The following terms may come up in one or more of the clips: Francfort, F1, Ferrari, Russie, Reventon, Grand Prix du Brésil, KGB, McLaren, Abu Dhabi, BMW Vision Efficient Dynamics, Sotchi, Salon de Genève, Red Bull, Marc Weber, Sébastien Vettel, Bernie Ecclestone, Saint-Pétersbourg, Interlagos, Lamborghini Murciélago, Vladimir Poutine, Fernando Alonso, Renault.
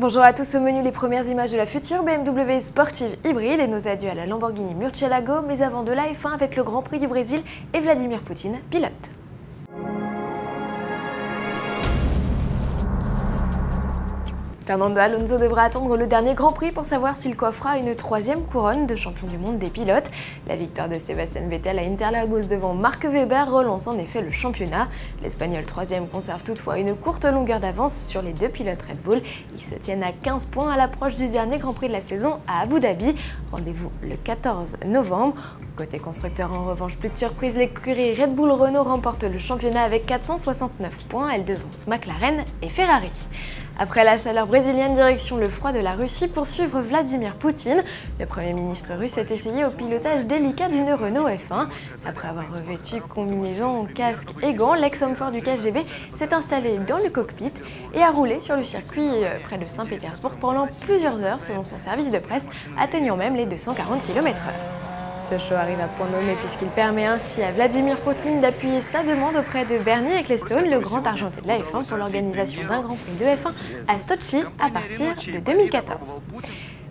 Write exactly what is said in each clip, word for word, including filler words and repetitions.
Bonjour à tous, au menu les premières images de la future B M W sportive hybride et nos adieux à la Lamborghini Murciélago, mais avant de la F un avec le Grand Prix du Brésil et Vladimir Poutine, pilote. Fernando Alonso devra attendre le dernier Grand Prix pour savoir s'il coiffera une troisième couronne de champion du monde des pilotes. La victoire de Sébastien Vettel à Interlagos devant Marc Weber relance en effet le championnat. L'Espagnol troisième conserve toutefois une courte longueur d'avance sur les deux pilotes Red Bull. Ils se tiennent à quinze points à l'approche du dernier Grand Prix de la saison à Abu Dhabi. Rendez-vous le quatorze novembre. Côté constructeur, en revanche, plus de surprise, l'écurie Red Bull Renault remporte le championnat avec quatre cent soixante-neuf points. Elle devance McLaren et Ferrari. Après la chaleur brésilienne, direction le froid de la Russie pour suivre Vladimir Poutine. Le Premier ministre russe s'est essayé au pilotage délicat d'une Renault F un. Après avoir revêtu combinaison, casque et gants, l'ex-homme fort du K G B s'est installé dans le cockpit et a roulé sur le circuit près de Saint-Pétersbourg pendant plusieurs heures selon son service de presse, atteignant même les deux cent quarante kilomètres heure. Ce show arrive à point nommé puisqu'il permet ainsi à Vladimir Poutine d'appuyer sa demande auprès de Bernie Ecclestone, le grand argenté de la F un, pour l'organisation d'un Grand Prix de F un à Sotchi à partir de deux mille quatorze.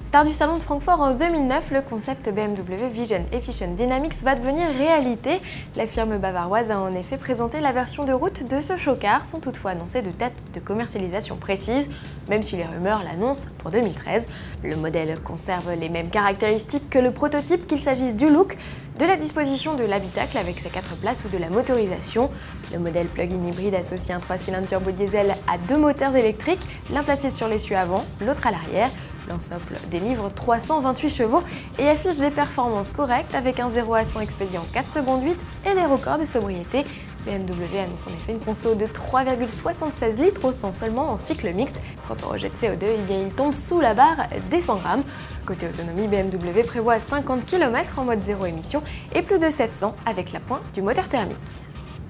Star du Salon de Francfort en deux mille neuf, le concept B M W Vision Efficient Dynamics va devenir réalité. La firme bavaroise a en effet présenté la version de route de ce show-car, sans toutefois annoncer de date de commercialisation précise, même si les rumeurs l'annoncent pour deux mille treize. Le modèle conserve les mêmes caractéristiques que le prototype, qu'il s'agisse du look, de la disposition de l'habitacle avec ses quatre places ou de la motorisation. Le modèle plug-in hybride associe un trois cylindres turbo-diesel à deux moteurs électriques, l'un placé sur l'essieu avant, l'autre à l'arrière. L'ensemble délivre trois cent vingt-huit chevaux et affiche des performances correctes avec un zéro à cent expédient en quatre secondes huit et des records de sobriété. B M W annonce en effet une conso de trois virgule soixante-seize litres au cent seulement en cycle mixte. Quant au rejet de C O deux, eh bien, il tombe sous la barre des cent grammes. Côté autonomie, B M W prévoit cinquante kilomètres en mode zéro émission et plus de sept cents avec la pointe du moteur thermique.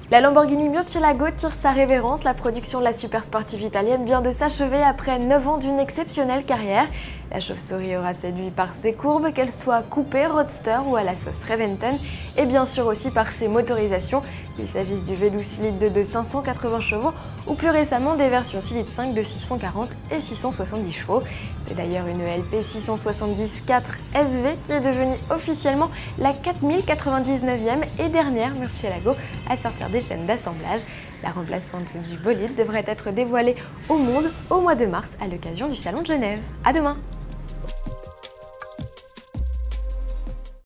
La Lamborghini Murciélago tire sa révérence. La production de la supersportive italienne vient de s'achever après neuf ans d'une exceptionnelle carrière. La chauve-souris aura séduit par ses courbes, qu'elles soient coupées, roadster ou à la sauce Reventon, et bien sûr aussi par ses motorisations, qu'il s'agisse du V douze cylindres de cinq cent quatre-vingts chevaux ou plus récemment des versions six litres cinq de six cent quarante et six cent soixante-dix chevaux. C'est d'ailleurs une L P six cent soixante-dix-quatre S V qui est devenue officiellement la quatre mille quatre-vingt-dix-neuvième et dernière Murciélago à sortir des chaînes d'assemblage. La remplaçante du bolide devrait être dévoilée au monde au mois de mars à l'occasion du Salon de Genève. À demain!